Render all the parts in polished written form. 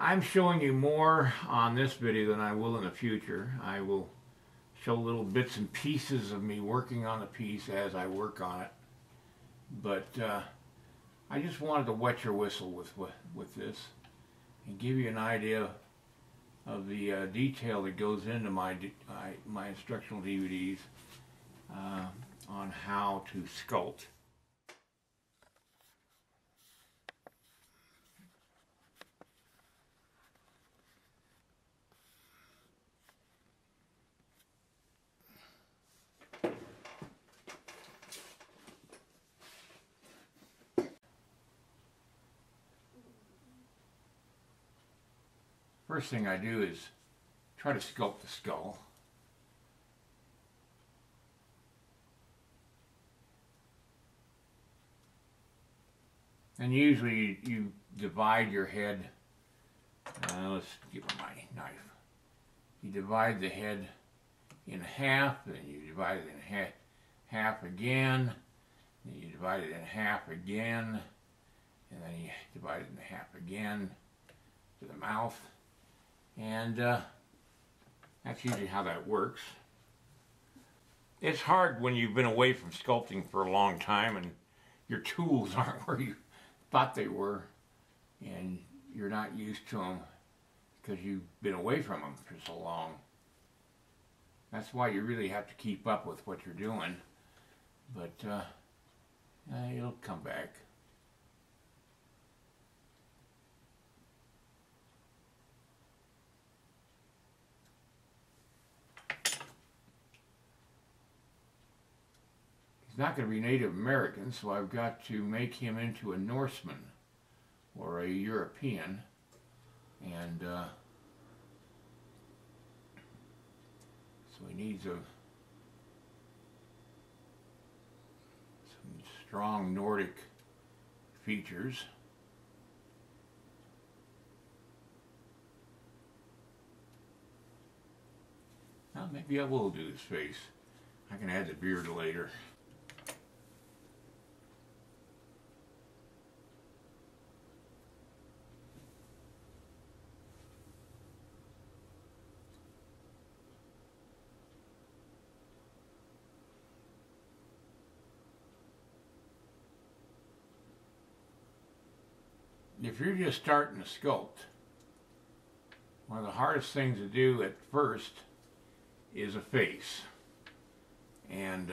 I'm showing you more on this video than I will in the future. I will show little bits and pieces of me working on the piece as I work on it. But I just wanted to wet your whistle with this and give you an idea of the detail that goes into my instructional DVDs on how to sculpt. First thing I do is try to sculpt the skull. And usually you divide your head, let's get my knife, you divide the head in half, then you divide it in half again, then you divide it in half again, and then you divide it in half again to the mouth. And that's usually how that works. It's hard when you've been away from sculpting for a long time and your tools aren't where you thought they were and you're not used to them because you've been away from them for so long. That's why you really have to keep up with what you're doing, but it'll come back. Not going to be Native American, so I've got to make him into a Norseman or a European, and so he needs some strong Nordic features. Well, maybe I will do his face. I can add the beard later. If you're just starting to sculpt, one of the hardest things to do at first is a face. And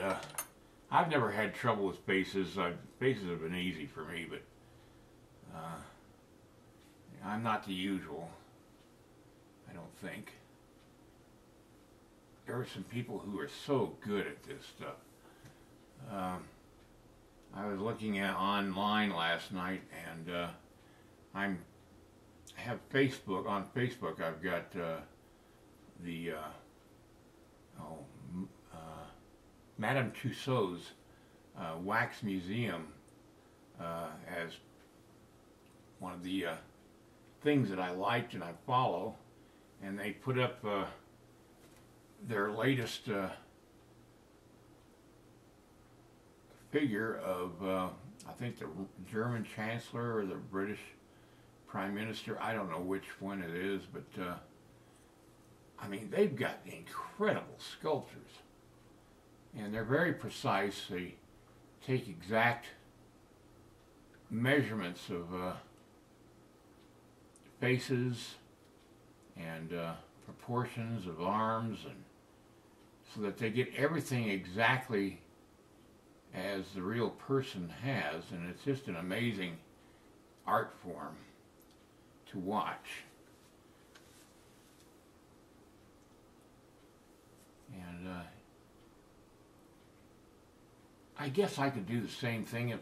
I've never had trouble with faces. Faces have been easy for me, but I'm not the usual, I don't think. There are some people who are so good at this stuff. I was looking at online last night, and I have Facebook, on Facebook I've got Madame Tussaud's Wax Museum as one of the things that I liked and I follow, and they put up their latest figure of I think the German Chancellor or the British Prime Minister, I don't know which one it is, but I mean, they've got incredible sculptures. And they're very precise. They take exact measurements of faces and proportions of arms, and so that they get everything exactly as the real person has, and it's just an amazing art form to watch. And I guess I could do the same thing if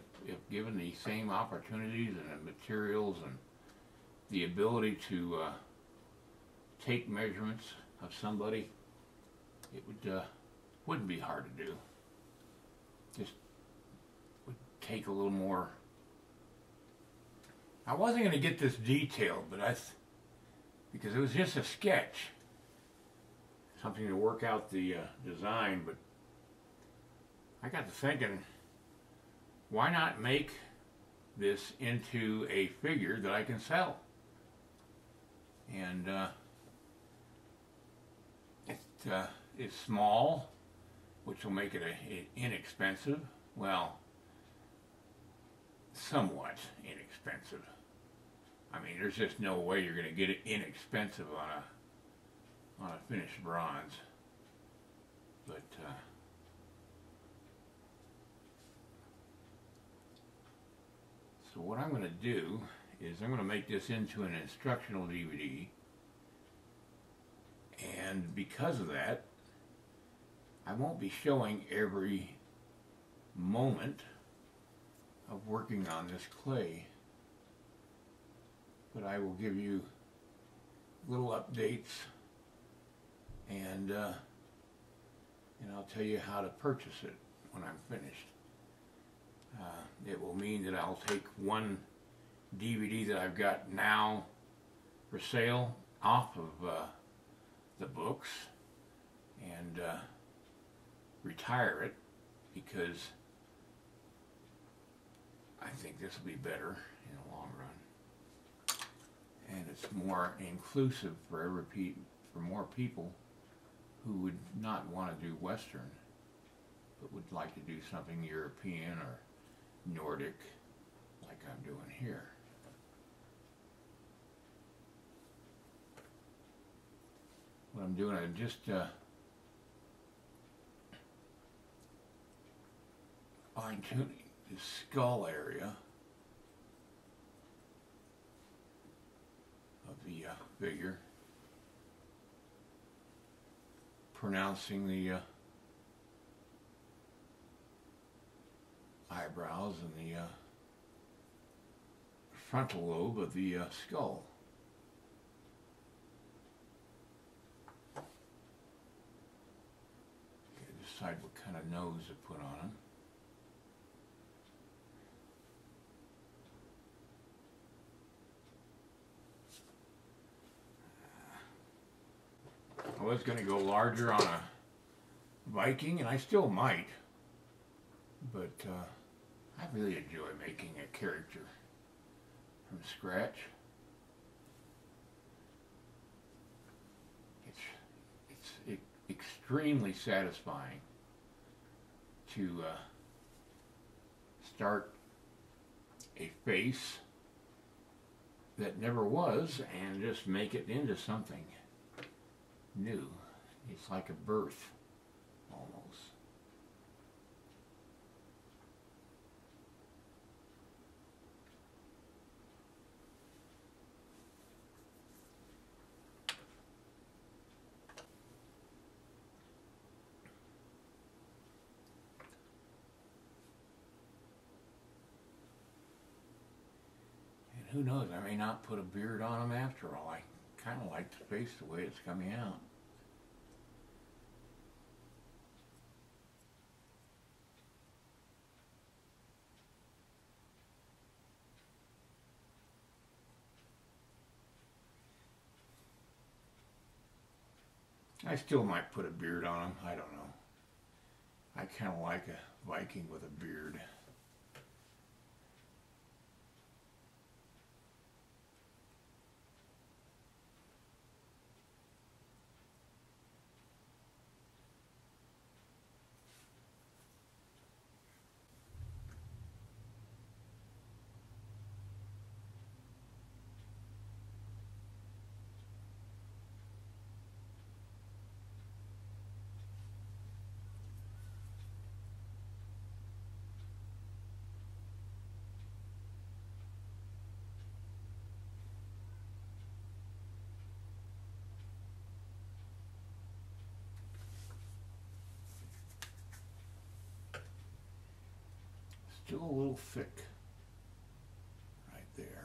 given the same opportunities and the materials and the ability to take measurements of somebody. It wouldn't be hard to do. Just would take a little more. I wasn't going to get this detailed, but because it was just a sketch, something to work out the design, but I got to thinking, why not make this into a figure that I can sell? and it is small, which will make it inexpensive. Well, somewhat inexpensive. I mean, there's just no way you're going to get it inexpensive on a finished bronze. But so what I'm going to do is I'm going to make this into an instructional DVD, and because of that, I won't be showing every moment of working on this clay, but I will give you little updates, and I'll tell you how to purchase it when I'm finished. It will mean that I'll take one DVD that I've got now for sale off of the books and retire it, because I think this will be better in the long run, and it's more inclusive for more people who would not want to do Western but would like to do something European or Nordic, like I'm doing here. What I'm doing, I'm just fine-tuning the skull area of the figure, pronouncing the eyebrows and the frontal lobe of the skull. Okay, decide what kind of nose to put on him. I was going to go larger on a Viking, and I still might, but I really enjoy making a character from scratch. It's extremely satisfying to start a face that never was and just make it into something new. It's like a birth, almost. And who knows, I may not put a beard on him after all. I kind of like the face the way it's coming out. I still might put a beard on him, I don't know. I kind of like a Viking with a beard. Still a little thick right there.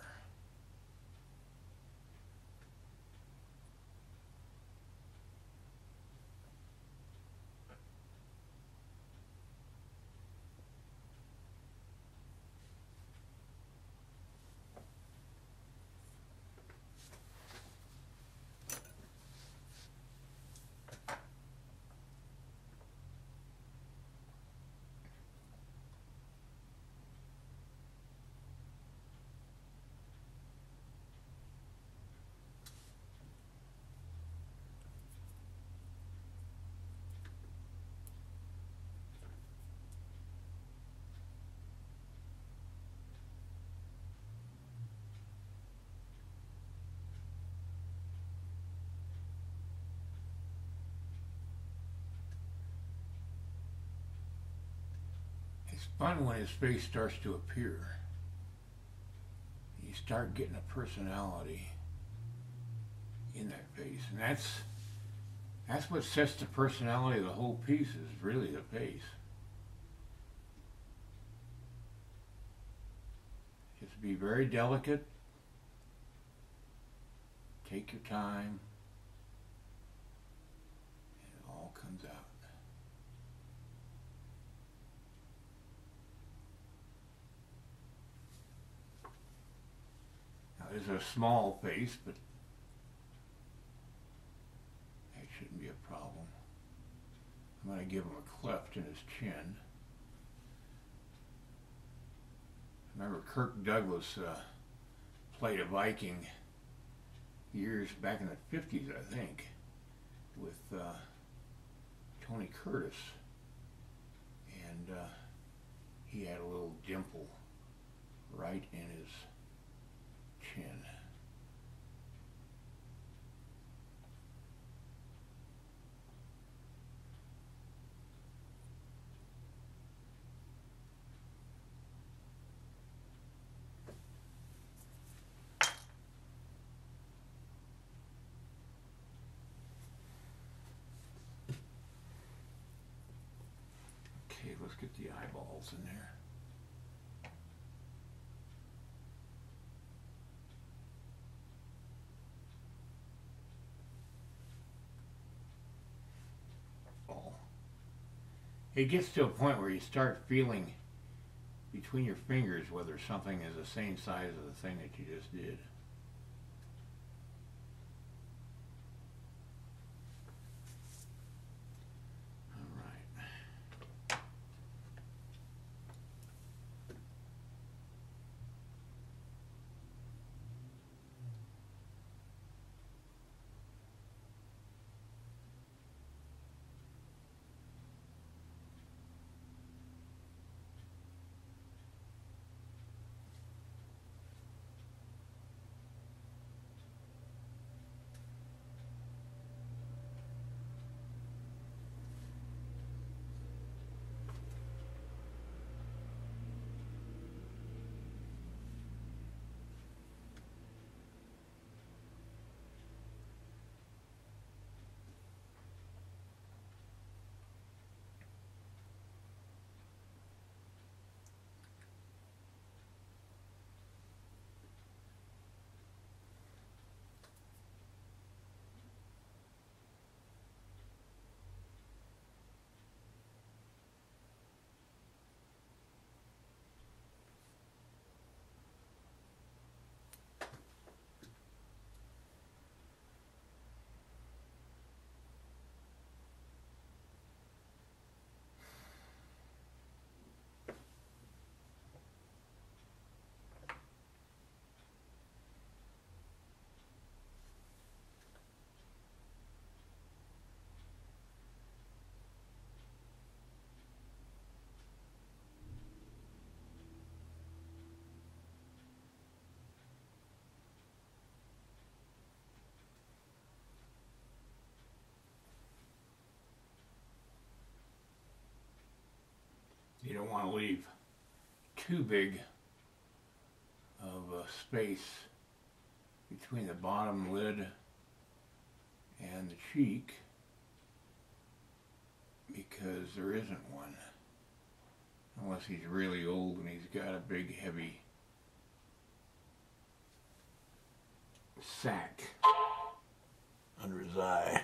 fun when his face starts to appear. You start getting a personality in that face, and that's what sets the personality of the whole piece, is really the face. Just be very delicate. Take your time, and it all comes out. Now, this is a small face, but that shouldn't be a problem. I'm going to give him a cleft in his chin. Remember, Kirk Douglas played a Viking years back in the 50s, I think, with Tony Curtis, and he had a little dimple right in his chin. Okay, let's get the eyeballs in there. Oh. It gets to a point where you start feeling between your fingers whether something is the same size as the thing that you just did. You don't want to leave too big of a space between the bottom lid and the cheek, because there isn't one, unless he's really old and he's got a big heavy sack under his eye.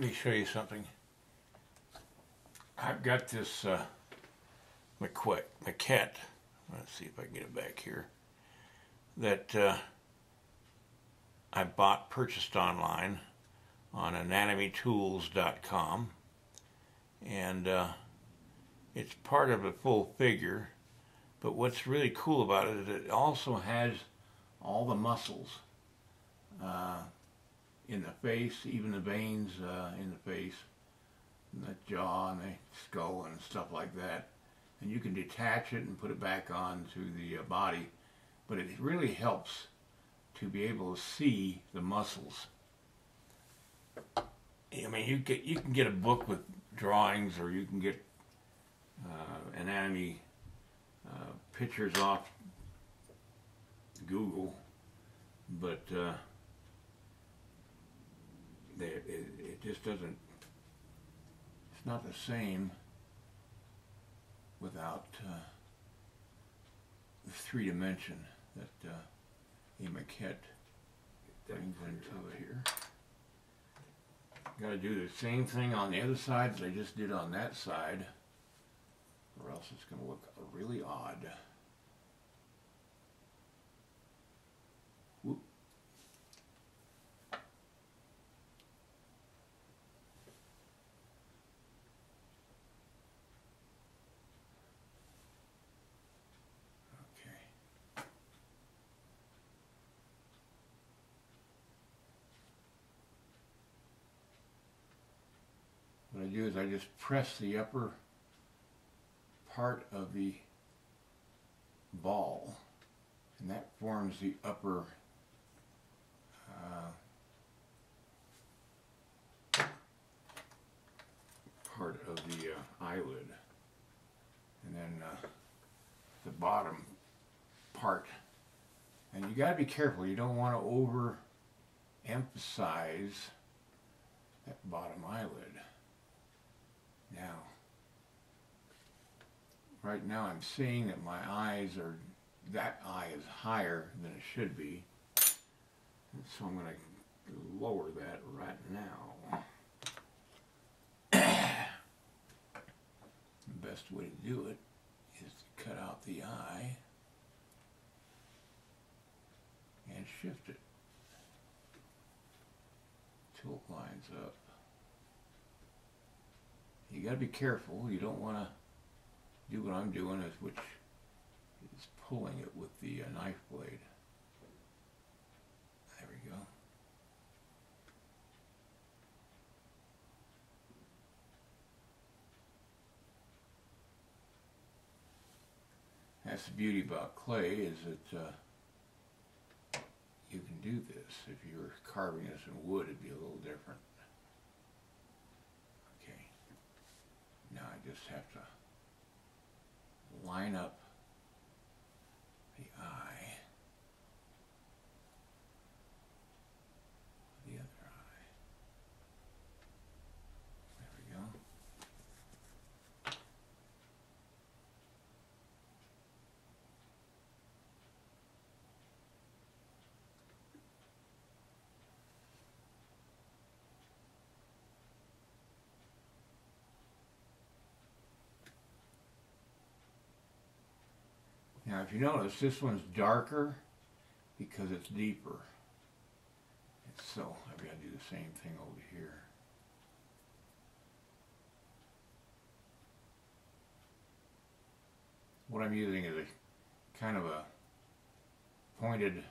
Let me show you something. I've got this maquette. Let's see if I can get it back here. That I purchased online on anatomytools.com, and it's part of a full figure. But what's really cool about it is it also has all the muscles in the face, even the veins in the face, and the jaw and the skull and stuff like that. And you can detach it and put it back on to the body, but it really helps to be able to see the muscles. I mean, you can get a book with drawings, or you can get anatomy pictures off Google, but it just doesn't. It's not the same without the three dimension that a maquette brings into it here. Got to do the same thing on the other side as I just did on that side, or else it's going to look really odd. Whoop. What I do is I just press the upper part of the ball, and that forms the upper part of the eyelid, and then the bottom part. And you got to be careful, you don't want to overemphasize that bottom eyelid. Now, right now I'm seeing that my eyes are, that eye is higher than it should be, and so I'm going to lower that right now. The best way to do it is to cut out the eye and shift it till it lines up. You got to be careful. You don't want to do what I'm doing, which is pulling it with the knife blade. There we go. That's the beauty about clay, is that you can do this. If you were carving this in wood, it'd be a little different. Now I just have to line up the eye with the other eye. There we go. Now, if you notice, this one's darker because it's deeper. And so I've got to do the same thing over here. What I'm using is a kind of a pointed,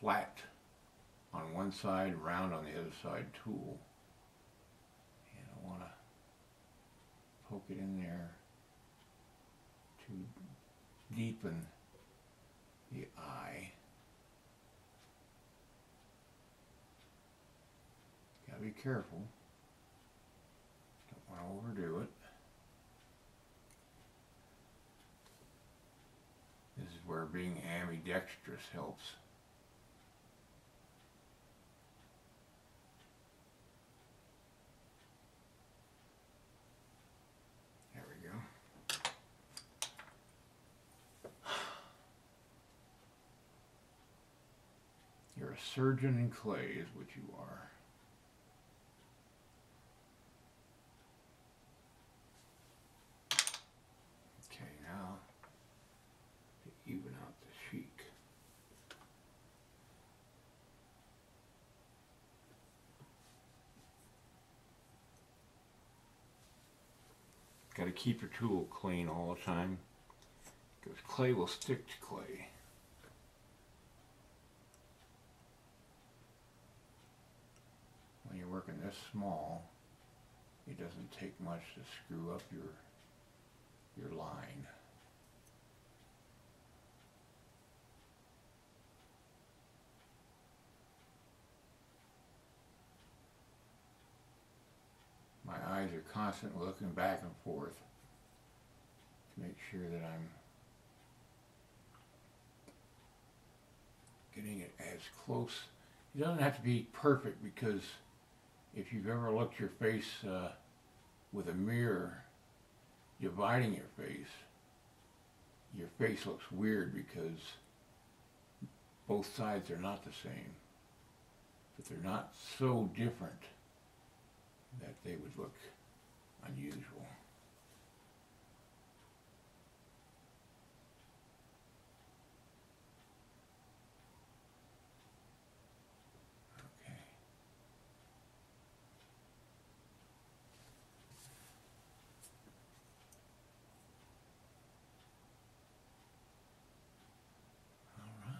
flat on one side, round on the other side tool. And I want to poke it in there to deepen the eye. Gotta be careful. Don't want to overdo it. This is where being ambidextrous helps. You're a surgeon in clay is what you are. keep your tool clean all the time, because clay will stick to clay. When you're working this small, it doesn't take much to screw up your line. My eyes are constantly looking back and forth to make sure that I'm getting it as close. It doesn't have to be perfect, because if you've ever looked at your face with a mirror dividing your face looks weird because both sides are not the same, but they're not so different that they would look unusual. Okay. All right.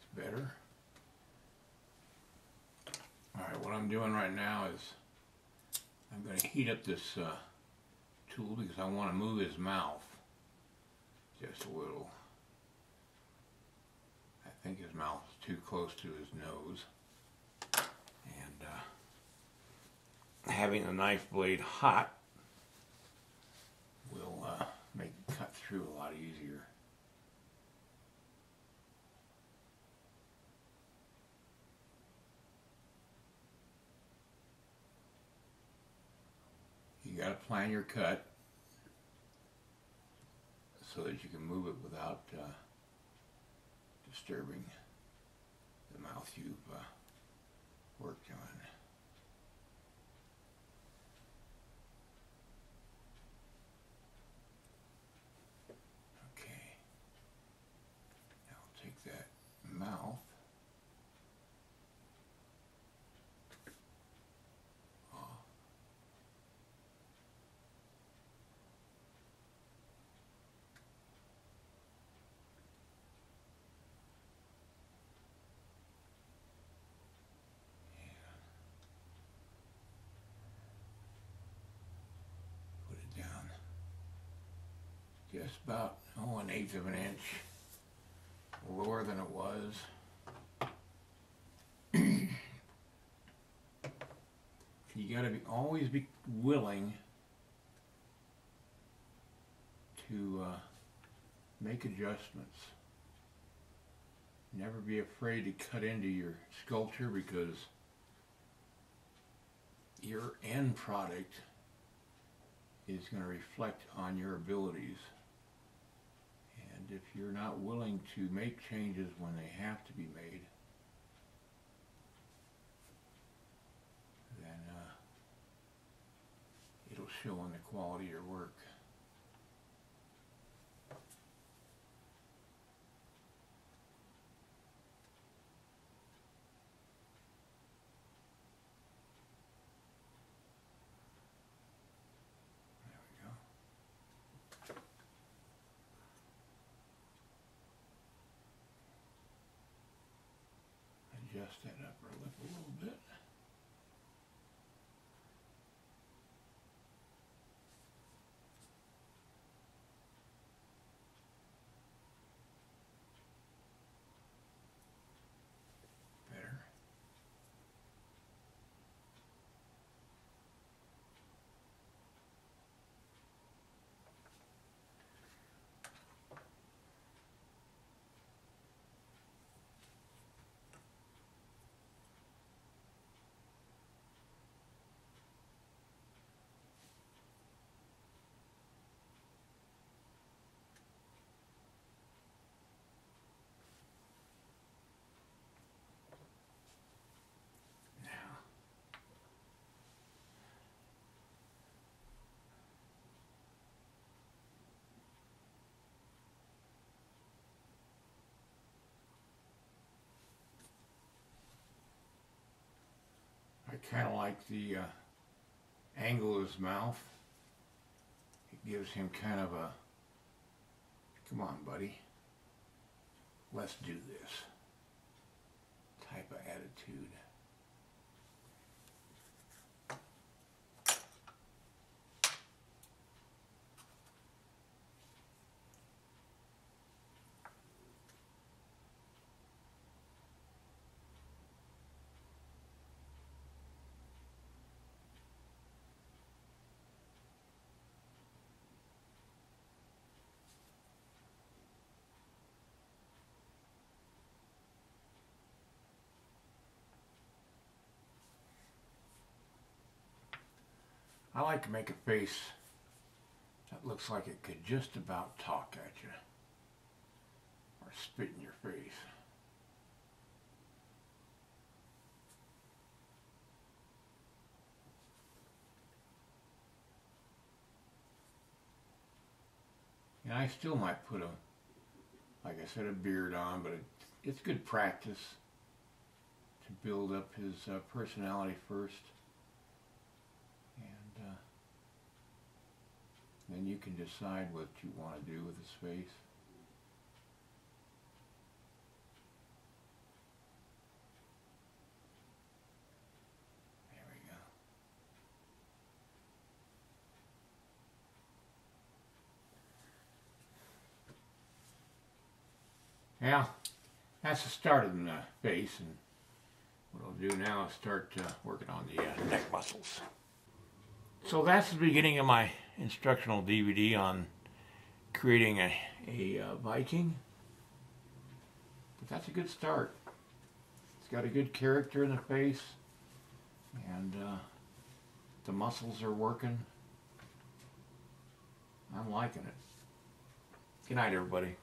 It's better. Alright, what I'm doing right now is I'm going to heat up this tool, because I want to move his mouth just a little. I think his mouth is too close to his nose. And having the knife blade hot will make it cut through a lot easier. You gotta plan your cut so that you can move it without disturbing the mouth you've worked on. Okay, now I'll take that mouth down just about 1/8 of an inch lower than it was. You got to always be willing to make adjustments. Never be afraid to cut into your sculpture, because your end product is going to reflect on your abilities, and if you're not willing to make changes when they have to be made, then it'll show in the quality of your work. Adjust that upper lip a little bit. Better. kind of like the angle of his mouth. It gives him kind of a, come on buddy, let's do this type of attitude. I like to make a face that looks like it could just about talk at you or spit in your face. And I still might put a, like I said, a beard on, but it's good practice to build up his personality first. Then you can decide what you want to do with his face. There we go. Yeah, that's the start of the face, and what I'll do now is start working on the neck muscles. So that's the beginning of my instructional DVD on creating a Viking. But that's a good start. It's got a good character in the face, and the muscles are working. I'm liking it. Good night, everybody.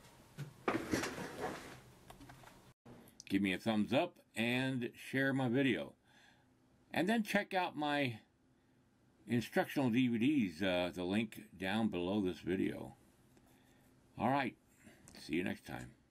Give me a thumbs up and share my video. And then check out my instructional DVDs, the link down below this video. All right, see you next time.